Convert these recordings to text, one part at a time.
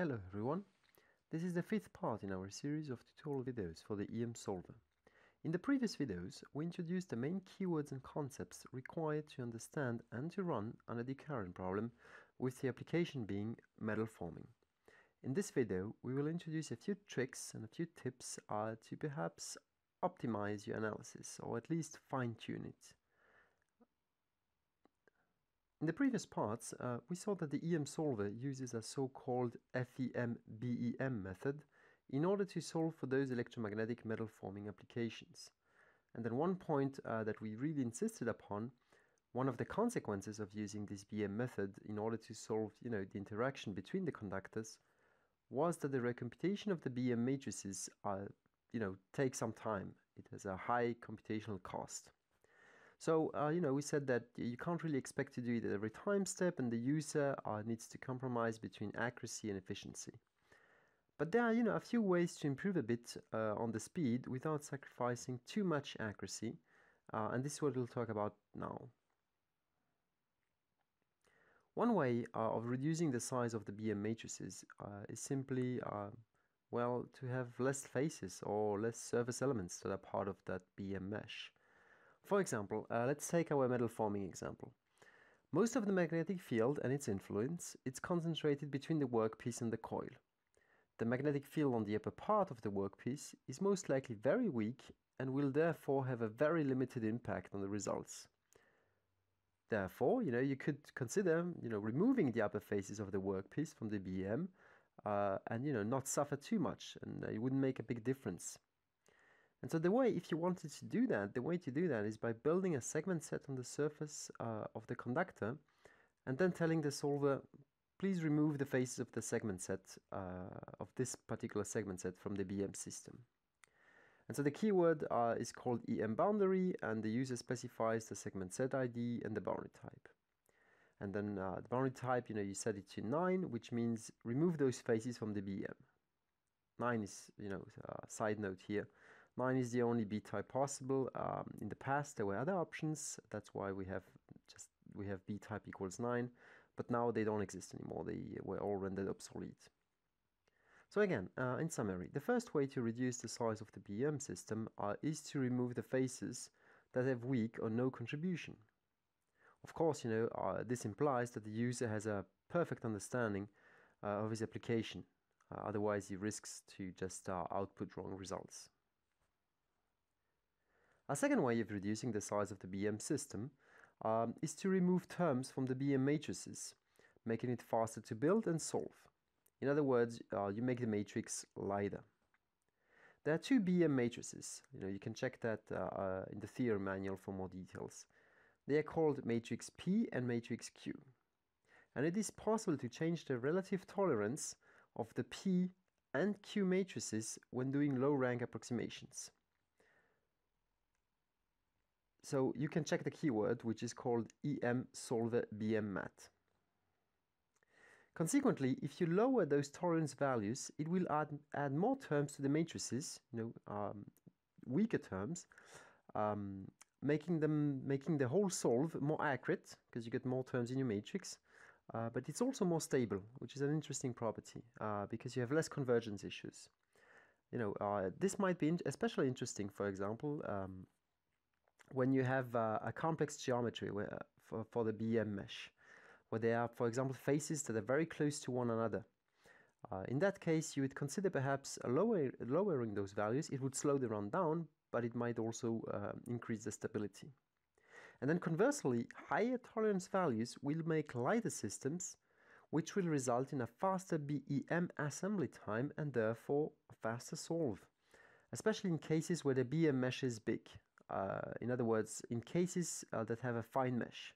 Hello everyone, this is the fifth part in our series of tutorial videos for the EM Solver. In the previous videos, we introduced the main keywords and concepts required to understand and to run an eddy current problem, with the application being metal forming. In this video, we will introduce a few tricks and a few tips to perhaps optimize your analysis, or at least fine-tune it. In the previous parts, we saw that the EM solver uses a so-called FEM-BEM method in order to solve for those electromagnetic metal forming applications. And then one point that we really insisted upon, one of the consequences of using this BM method in order to solve, the interaction between the conductors, was that the recomputation of the BM matrices, take some time. It has a high computational cost. So, we said that you can't really expect to do it at every time step, and the user needs to compromise between accuracy and efficiency. But there are, a few ways to improve a bit on the speed without sacrificing too much accuracy, and this is what we'll talk about now. One way of reducing the size of the BM matrices is simply, to have less faces or less surface elements that are part of that BM mesh. For example, let's take our metal forming example. Most of the magnetic field and its influence is concentrated between the workpiece and the coil. The magnetic field on the upper part of the workpiece is most likely very weak and will therefore have a very limited impact on the results. Therefore, you could consider, removing the upper faces of the workpiece from the BM and, not suffer too much, and it wouldn't make a big difference. And so the way to do that is by building a segment set on the surface of the conductor and then telling the solver, please remove the faces of the segment set, of this particular segment set from the BM system. And so the keyword is called EM boundary, and the user specifies the segment set ID and the boundary type. And then the boundary type, you set it to 9, which means remove those faces from the BM. 9 is, side note here. 9 is the only B-type possible. In the past there were other options, that's why we have B-type equals 9, but now they don't exist anymore, they were all rendered obsolete. So again, in summary, the first way to reduce the size of the BM system is to remove the faces that have weak or no contribution. Of course, this implies that the user has a perfect understanding of his application, otherwise he risks to just output wrong results. A second way of reducing the size of the BM system is to remove terms from the BM matrices, making it faster to build and solve. In other words, you make the matrix lighter. There are two BM matrices. You can check that in the theorem manual for more details. They are called matrix P and matrix Q. And it is possible to change the relative tolerance of the P and Q matrices when doing low rank approximations. So you can check the keyword, which is called EM Solver BM Mat. Consequently, if you lower those tolerance values, it will add more terms to the matrices, weaker terms, making the whole solve more accurate, because you get more terms in your matrix, but it's also more stable, which is an interesting property, because you have less convergence issues. This might be especially interesting, for example, when you have a complex geometry where, for the BM mesh, where there are, for example, faces that are very close to one another. In that case, you would consider perhaps lowering those values. It would slow the run down, but it might also increase the stability. And then conversely, higher tolerance values will make lighter systems, which will result in a faster BEM assembly time and therefore a faster solve, especially in cases where the BM mesh is big. In other words, in cases that have a fine mesh.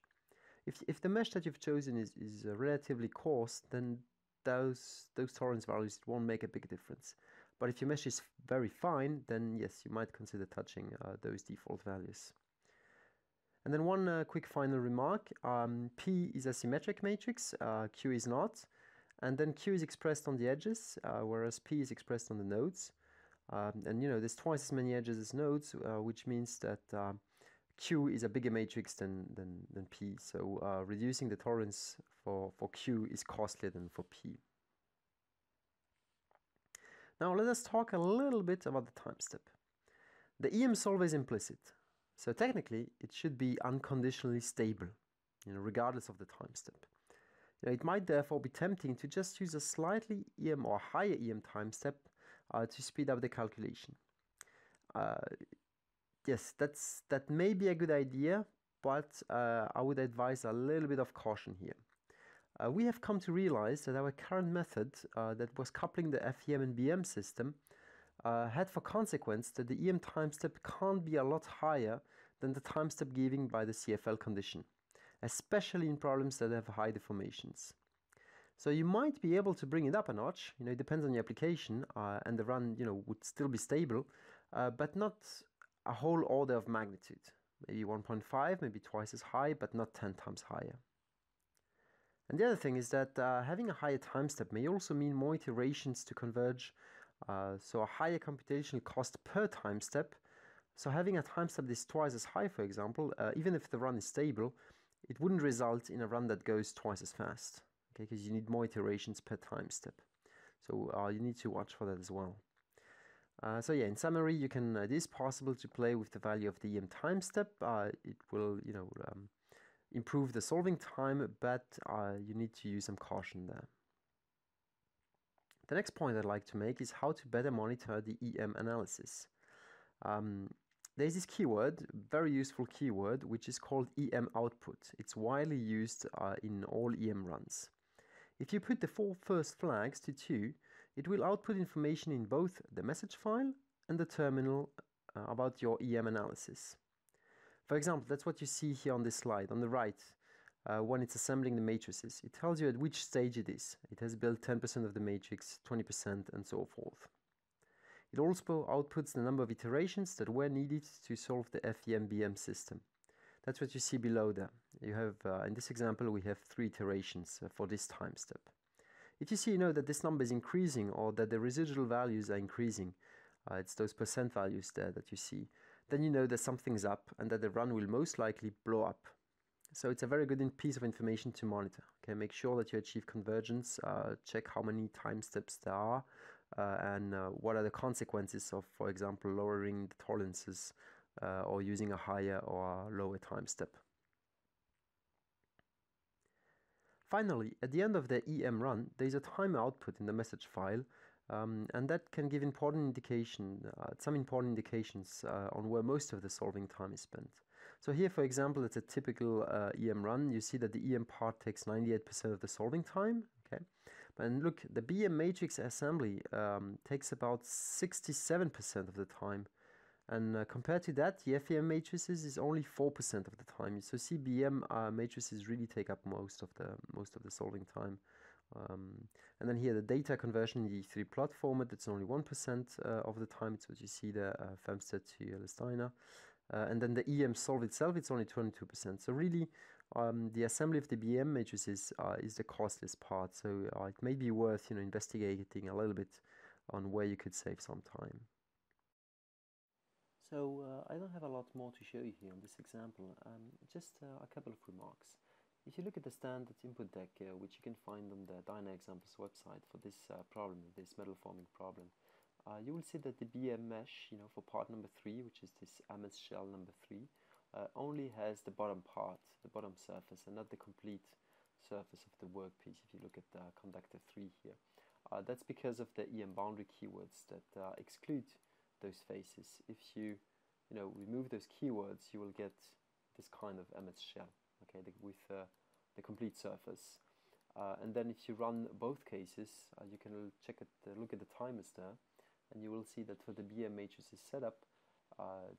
If the mesh that you've chosen is relatively coarse, then those tolerance values won't make a big difference. But if your mesh is very fine, then yes, you might consider touching those default values. And then one quick final remark. P is a symmetric matrix, Q is not. And then Q is expressed on the edges, whereas P is expressed on the nodes. And there's twice as many edges as nodes, which means that Q is a bigger matrix than P, so reducing the tolerance for Q is costlier than for P. Now let us talk a little bit about the time step. The EM solver is implicit, so technically it should be unconditionally stable, regardless of the time step. It might therefore be tempting to just use a slightly EM or higher EM time step to speed up the calculation. Yes, that may be a good idea, but I would advise a little bit of caution here. We have come to realize that our current method that was coupling the FEM and BM system had for consequence that the EM time step can't be a lot higher than the time step given by the CFL condition, especially in problems that have high deformations. So you might be able to bring it up a notch, it depends on your application, and the run would still be stable, but not a whole order of magnitude. Maybe 1.5, maybe twice as high, but not 10 times higher. And the other thing is that having a higher time step may also mean more iterations to converge, so a higher computational cost per time step. So having a time step that is twice as high, for example, even if the run is stable, it wouldn't result in a run that goes twice as fast, okay? Because you need more iterations per time step. So you need to watch for that as well. So yeah, in summary, it is possible to play with the value of the EM time step. It will, improve the solving time, but you need to use some caution there. The next point I'd like to make is how to better monitor the EM analysis. There's this keyword, very useful keyword, which is called EM output. It's widely used in all EM runs. If you put the four first flags to 2, it will output information in both the message file and the terminal about your EM analysis. For example, that's what you see here on this slide, on the right, when it's assembling the matrices. It tells you at which stage it is. It has built 10% of the matrix, 20%, and so forth. It also outputs the number of iterations that were needed to solve the FEM-BEM system. That's what you see below there. You have, in this example, we have 3 iterations for this time step. If you see, that this number is increasing or that the residual values are increasing, it's those percent values there that you see, then you know that something's up and that the run will most likely blow up. So it's a very good piece of information to monitor. Okay, make sure that you achieve convergence, check how many time steps there are, and what are the consequences of, for example, lowering the tolerances or using a higher or lower time step. Finally, at the end of the EM run, there's a time output in the message file, and that can give important indication, some important indications on where most of the solving time is spent. So here, for example, it's a typical EM run. You see that the EM part takes 98% of the solving time. Okay, and look, the BM matrix assembly takes about 67% of the time, and compared to that, the FEM matrices is only 4% of the time. So CBM matrices really take up most of the solving time. And then here the data conversion in the E3 plot format, it's only 1% of the time. It's what you see there, FEM-BEM to Dyna. And then the EM solve itself, it's only 22%. So really, the assembly of the BM matrices is the costliest part. So it may be worth investigating a little bit on where you could save some time. So I don't have a lot more to show you here on this example. Just a couple of remarks. If you look at the standard input deck, which you can find on the Dyna Examples website for this problem, this metal forming problem, you will see that the BM mesh, for part number 3, which is this Amethyst shell number 3, only has the bottom part, the bottom surface, and not the complete surface of the workpiece. If you look at conductor 3 here, that's because of the EM boundary keywords that exclude those faces. If you, remove those keywords, you will get this kind of Amethyst shell. Okay, with the complete surface, and then if you run both cases, you can look at the timers there, and you will see that for the BM matrices setup,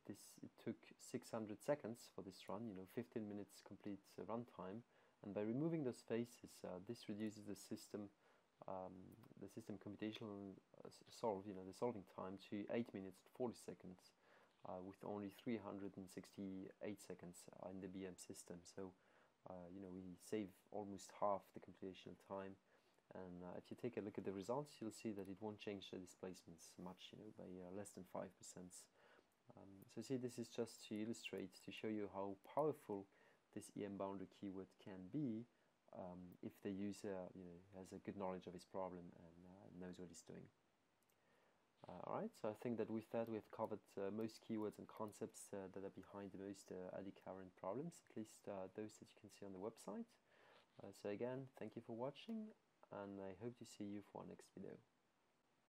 it took 600 seconds for this run. 15 minutes complete runtime, and by removing those faces, this reduces the system computational solve, the solving time to 8 minutes and 40 seconds. With only 368 seconds in the BM system. So, we save almost half the computational time. And if you take a look at the results, you'll see that it won't change the displacements much, by less than 5%. So see, this is just to illustrate, to show you how powerful this EM boundary keyword can be if the user has a good knowledge of his problem and knows what he's doing. Alright, so I think that with that we've covered most keywords and concepts that are behind the most AD current problems, at least those that you can see on the website. So again, thank you for watching, and I hope to see you for our next video.